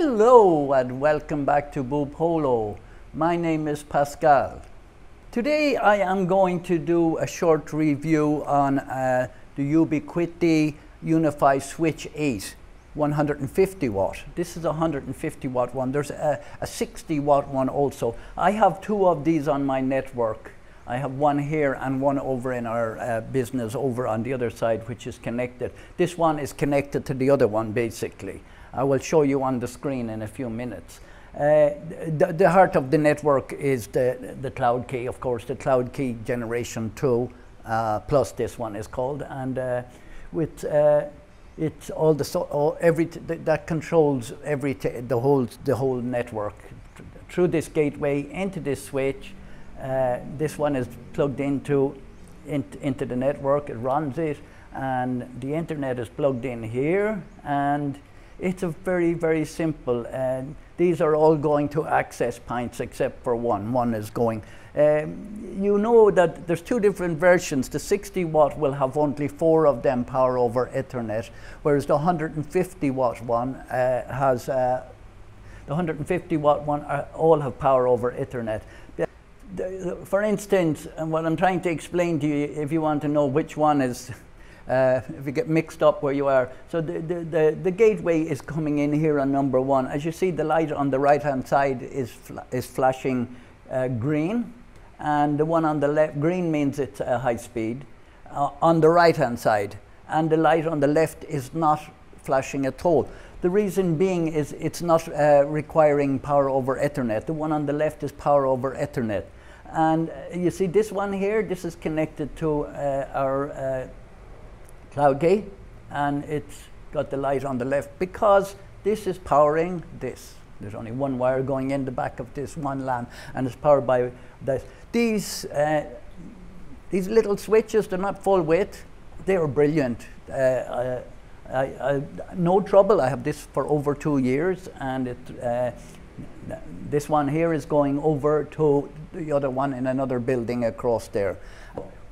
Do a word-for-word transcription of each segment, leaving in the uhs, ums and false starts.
Hello and welcome back to Boopolo. My name is Pascal. Today I am going to do a short review on uh, the Ubiquiti UniFi Switch eight one hundred fifty watt. This is a one hundred fifty watt one. There's a, a sixty watt one also. I have two of these on my network. I have one here and one over in our uh, business over on the other side, which is connected. This one is connected to the other one basically. I will show you on the screen in a few minutes. Uh, the, the heart of the network is the, the Cloud Key, of course, the Cloud Key Generation two uh, plus this one is called, and uh, with uh, it's all the so all every t th that controls every t the whole the whole network Tr through this gateway into this switch. Uh, this one is plugged into, in, into the network, it runs it, and the internet is plugged in here, and it's a very, very simple. Uh, these are all going to access points except for one. One is going. Um, you know that there's two different versions. The sixty watt will have only four of them power over Ethernet, whereas the one hundred fifty watt one uh, has, uh, the one hundred fifty watt one uh, all have power over Ethernet. For instance, and what I'm trying to explain to you, if you want to know which one is, uh, if you get mixed up where you are. So the, the, the, the gateway is coming in here on number one. As you see, the light on the right-hand side is, fl is flashing uh, green, and the one on the left, green means it's uh, high speed, uh, on the right-hand side, and the light on the left is not flashing at all. The reason being is it's not uh, requiring power over Ethernet. The one on the left is power over Ethernet. And uh, you see this one here, this is connected to uh, our uh, Cloud Key, and it's got the light on the left because this is powering this. There's only one wire going in the back of this one LAN, and it's powered by this. These, uh, these little switches, they're not full width, they are brilliant. Uh, uh, I, I, no trouble, I have this for over two years, and it, uh, this one here is going over to the other one in another building across there.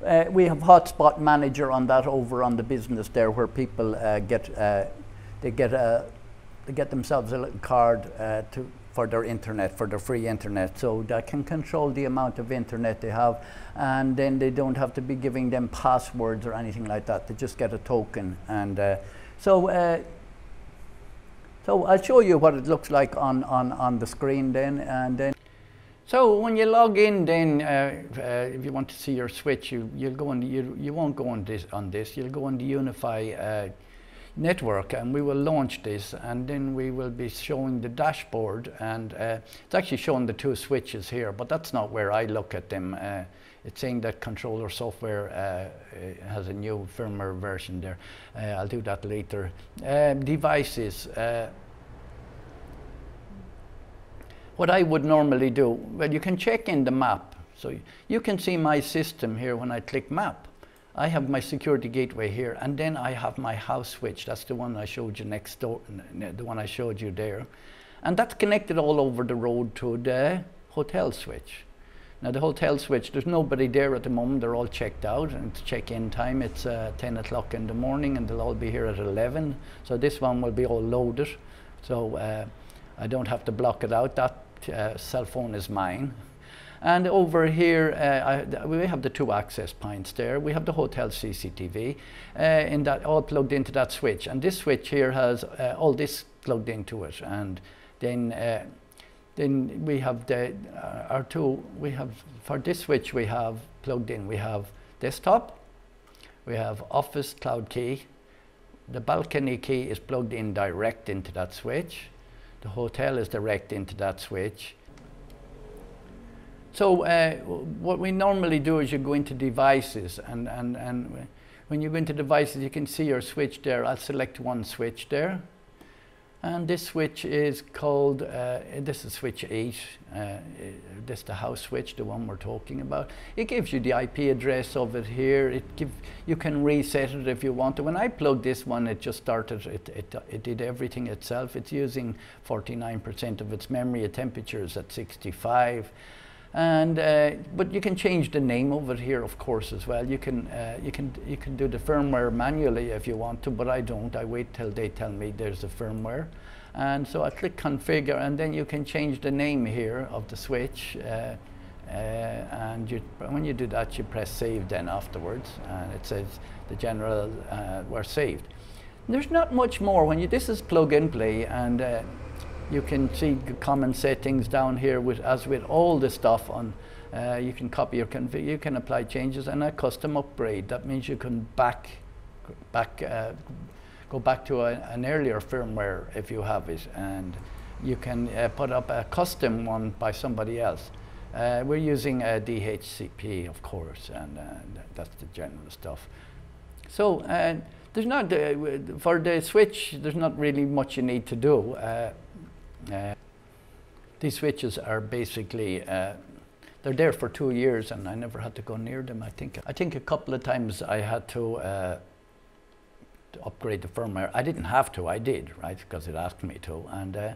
Uh, we have hotspot manager on that over on the business there, where people uh, get uh, they get a they get themselves a little card uh, to for their internet, for their free internet, so that can control the amount of internet they have, and then they don't have to be giving them passwords or anything like that. They just get a token, and uh, so. Uh, So I'll show you what it looks like on, on, on the screen then, and then. So when you log in then, uh, uh, if you want to see your switch, you, you'll go on, you, you won't go on this, on this, you'll go on the UniFi uh, network, and we will launch this, and then we will be showing the dashboard, and uh, it's actually showing the two switches here, but that's not where I look at them. Uh, it's saying that controller software uh, has a new firmware version there. Uh, I'll do that later. Uh, devices. Uh, what I would normally do, well, you can check in the map. So you can see my system here when I click map. I have my security gateway here, and then I have my house switch. That's the one I showed you next door, the one I showed you there. And that's connected all over the road to the hotel switch. Now the hotel switch, there's nobody there at the moment, they're all checked out, and it's check-in time, it's uh, ten o'clock in the morning, and they'll all be here at eleven, so this one will be all loaded, so uh, I don't have to block it out. That uh, cell phone is mine. And over here, uh, I, we have the two access points there. We have the hotel C C T V, uh, in that, all plugged into that switch, and this switch here has uh, all this plugged into it, and then uh, Then we have the, uh, our two, we have, for this switch we have plugged in, we have desktop, we have office Cloud Key, the balcony key is plugged in direct into that switch, the hotel is direct into that switch. So uh, what we normally do is you go into devices, and, and, and when you go into devices you can see your switch there. I'll select one switch there. And this switch is called, uh, this is switch eight, uh, this is the house switch, the one we're talking about. It gives you the I P address of it here. It give, you can reset it if you want to. When I plugged this one, it just started, it, it, it did everything itself. It's using forty-nine percent of its memory, the temperature is at sixty-five. And, uh, but you can change the name of it here, of course, as well. You can, uh, you can, you can do the firmware manually if you want to, but I don't. I wait till they tell me there's a firmware. And so I click configure, and then you can change the name here of the switch. Uh, uh, and you, when you do that, you press save then afterwards, and it says the general uh, were saved. And there's not much more. When you, this is plug and play, and uh, you can see common settings down here. With, as with all the stuff on, uh, you can copy your config, you can apply changes, and a custom upgrade. That means you can back, back. Uh, go back to a, an earlier firmware if you have it, and you can uh, put up a custom one by somebody else. Uh, we're using a D H C P, of course, and uh, that's the general stuff. So uh, there's not uh, for the switch, there's not really much you need to do. Uh, uh, these switches are basically uh, they're there for two years, and I never had to go near them. I think I think a couple of times I had to. Uh, upgrade the firmware. I didn't have to, I did, right, because it asked me to, and uh,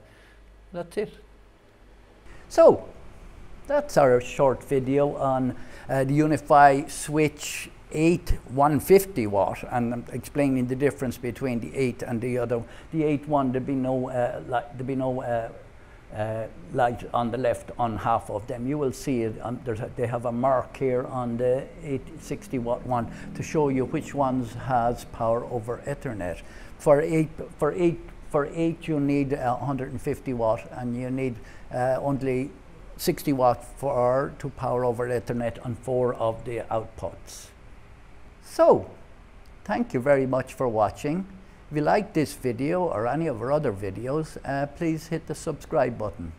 that's it. So that's our short video on uh, the UniFi Switch eight one fifty watt, and I'm explaining the difference between the eight and the other. The eight one, there'd be no, uh, there'd be no uh, uh, light on the left on half of them. You will see it, um, there's a, they have a mark here on the eight sixty watt one to show you which ones has power over Ethernet. For eight, for eight, for eight you need uh, one hundred fifty watt, and you need uh, only sixty watt for to power over Ethernet on four of the outputs. So thank you very much for watching. If you like this video or any of our other videos, uh, please hit the subscribe button.